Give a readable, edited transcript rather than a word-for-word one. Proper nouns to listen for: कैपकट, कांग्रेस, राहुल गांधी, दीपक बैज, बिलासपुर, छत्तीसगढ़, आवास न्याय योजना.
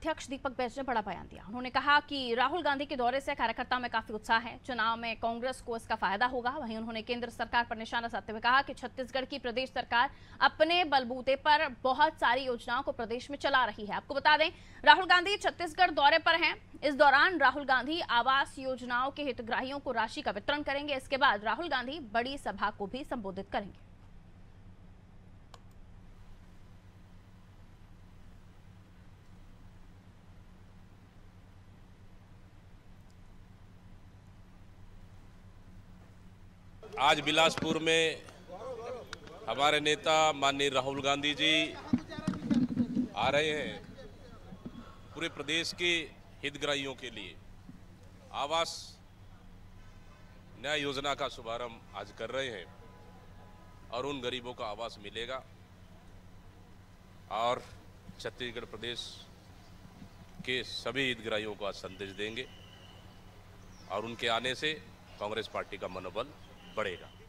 अध्यक्ष दीपक बैज ने बड़ा बयान दिया। उन्होंने कहा कि राहुल गांधी के दौरे से कार्यकर्ताओं में काफी उत्साह है, चुनाव में कांग्रेस को इसका फायदा होगा। वहीं उन्होंने केंद्र सरकार पर निशाना साधते हुए कहा कि छत्तीसगढ़ की प्रदेश सरकार अपने बलबूते पर बहुत सारी योजनाओं को प्रदेश में चला रही है। आपको बता दें, राहुल गांधी छत्तीसगढ़ दौरे पर हैं। इस दौरान राहुल गांधी आवास योजनाओं के हितग्राहियों को राशि का वितरण करेंगे। इसके बाद राहुल गांधी बड़ी सभा को भी संबोधित करेंगे। आज बिलासपुर में हमारे नेता माननीय राहुल गांधी जी आ रहे हैं पूरे प्रदेश के हितग्राहियों के लिए आवास न्याय योजना का शुभारंभ आज कर रहे हैं और उन गरीबों का आवास मिलेगा और छत्तीसगढ़ प्रदेश के सभी हितग्राहियों को आज संदेश देंगे और उनके आने से कांग्रेस पार्टी का मनोबल बढ़ेगा।